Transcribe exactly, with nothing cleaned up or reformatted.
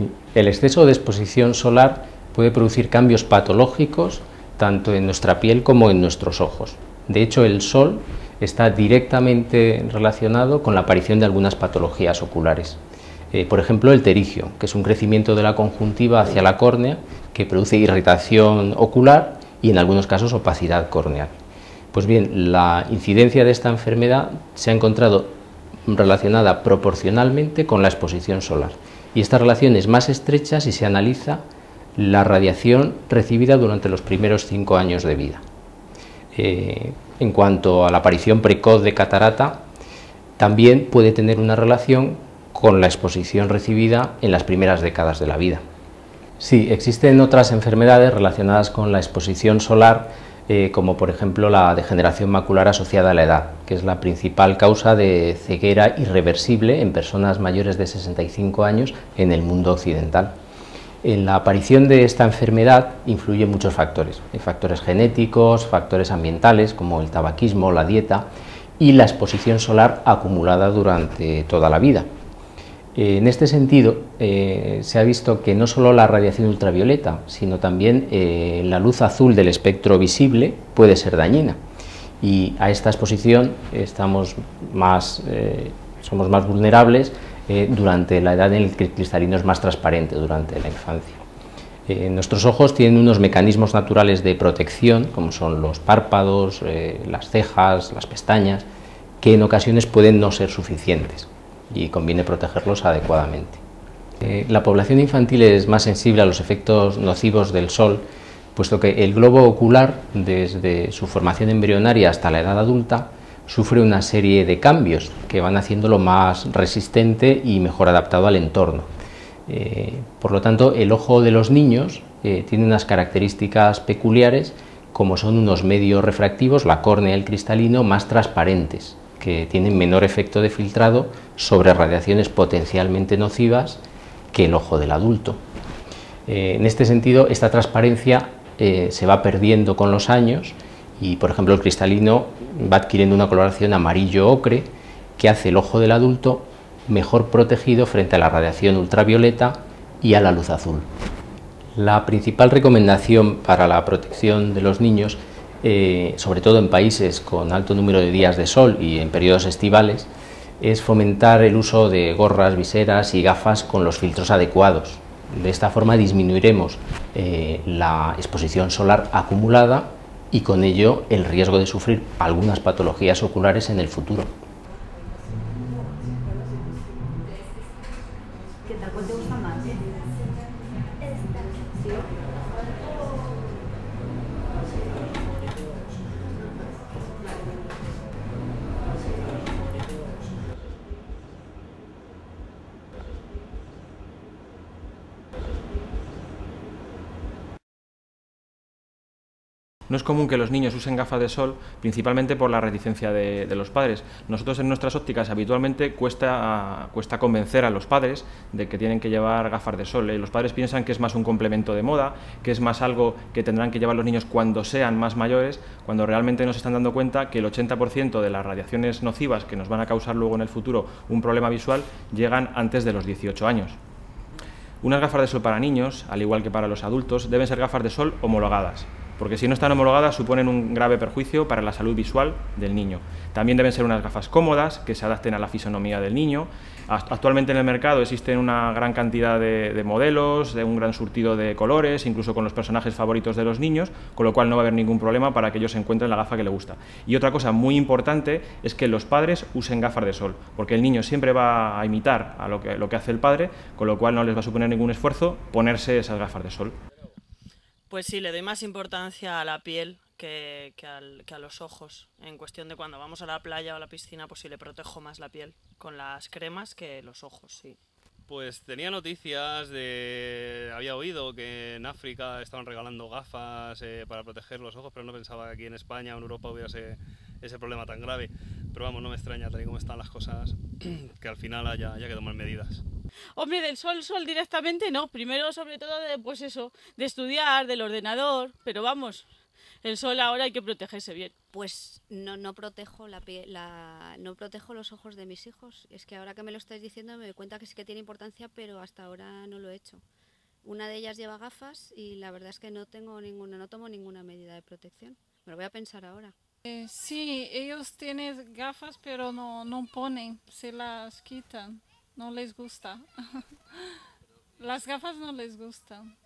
¿sí? El exceso de exposición solar puede producir cambios patológicos tanto en nuestra piel como en nuestros ojos. De hecho, el sol está directamente relacionado con la aparición de algunas patologías oculares. Eh, por ejemplo, el terigio, que es un crecimiento de la conjuntiva hacia la córnea que produce irritación ocular y en algunos casos opacidad corneal. Pues bien, la incidencia de esta enfermedad se ha encontrado relacionada proporcionalmente con la exposición solar, y esta relación es más estrecha si se analiza la radiación recibida durante los primeros cinco años de vida. Eh, en cuanto a la aparición precoz de catarata, también puede tener una relación con la exposición recibida en las primeras décadas de la vida. Sí, existen otras enfermedades relacionadas con la exposición solar, eh, como por ejemplo la degeneración macular asociada a la edad, que es la principal causa de ceguera irreversible en personas mayores de sesenta y cinco años en el mundo occidental. En la aparición de esta enfermedad influyen muchos factores, factores genéticos, factores ambientales como el tabaquismo, la dieta y la exposición solar acumulada durante toda la vida. En este sentido, eh, se ha visto que no solo la radiación ultravioleta, sino también eh, la luz azul del espectro visible puede ser dañina, y a esta exposición estamos más, eh, somos más vulnerables durante la edad en la que el cristalino es más transparente, durante la infancia. Eh, nuestros ojos tienen unos mecanismos naturales de protección, como son los párpados, eh, las cejas, las pestañas, que en ocasiones pueden no ser suficientes, y conviene protegerlos adecuadamente. Eh, la población infantil es más sensible a los efectos nocivos del sol, puesto que el globo ocular, desde su formación embrionaria hasta la edad adulta, sufre una serie de cambios que van haciéndolo más resistente y mejor adaptado al entorno. Eh, por lo tanto, el ojo de los niños eh, tiene unas características peculiares, como son unos medios refractivos, la córnea y el cristalino, más transparentes, que tienen menor efecto de filtrado sobre radiaciones potencialmente nocivas que el ojo del adulto. Eh, en este sentido, esta transparencia eh, se va perdiendo con los años, y por ejemplo el cristalino va adquiriendo una coloración amarillo-ocre que hace el ojo del adulto mejor protegido frente a la radiación ultravioleta y a la luz azul. La principal recomendación para la protección de los niños, eh, sobre todo en países con alto número de días de sol y en periodos estivales, es fomentar el uso de gorras, viseras y gafas con los filtros adecuados. De esta forma disminuiremos eh, la exposición solar acumulada y con ello el riesgo de sufrir algunas patologías oculares en el futuro. ¿Qué tal? ¿Cuál te gusta más? No es común que los niños usen gafas de sol, principalmente por la reticencia de, de los padres. Nosotros en nuestras ópticas habitualmente cuesta, cuesta convencer a los padres de que tienen que llevar gafas de sol. Los padres piensan que es más un complemento de moda, que es más algo que tendrán que llevar los niños cuando sean más mayores, cuando realmente nos están dando cuenta que el ochenta por ciento de las radiaciones nocivas que nos van a causar luego en el futuro un problema visual llegan antes de los dieciocho años. Unas gafas de sol para niños, al igual que para los adultos, deben ser gafas de sol homologadas, porque si no están homologadas suponen un grave perjuicio para la salud visual del niño. También deben ser unas gafas cómodas, que se adapten a la fisonomía del niño. Actualmente en el mercado existen una gran cantidad de, de modelos, de un gran surtido de colores, incluso con los personajes favoritos de los niños, con lo cual no va a haber ningún problema para que ellos encuentren la gafa que les gusta. Y otra cosa muy importante es que los padres usen gafas de sol, porque el niño siempre va a imitar a lo que, lo que hace el padre, con lo cual no les va a suponer ningún esfuerzo ponerse esas gafas de sol. Pues sí, le doy más importancia a la piel que, que, al, que a los ojos. En cuestión de cuando vamos a la playa o a la piscina, pues sí le protejo más la piel con las cremas que los ojos, sí. Pues tenía noticias de... había oído que en África estaban regalando gafas eh, para proteger los ojos, pero no pensaba que aquí en España o en Europa hubiera ese, ese problema tan grave. Pero vamos, no me extraña, tal y como están las cosas, que al final haya, haya que tomar medidas. Hombre, del sol, sol directamente no. Primero, sobre todo, de, pues eso, de estudiar, del ordenador, pero vamos, El sol ahora hay que protegerse bien. Pues no, no protejo la, la no protejo los ojos de mis hijos. Es que ahora que me lo estáis diciendo me doy cuenta que sí que tiene importancia, pero hasta ahora no lo he hecho. Una de ellas lleva gafas y la verdad es que no tengo ninguna, no tomo ninguna medida de protección. Me lo voy a pensar ahora. Eh, sí, ellos tienen gafas, pero no, no ponen, se las quitan, no les gusta. Las gafas no les gustan.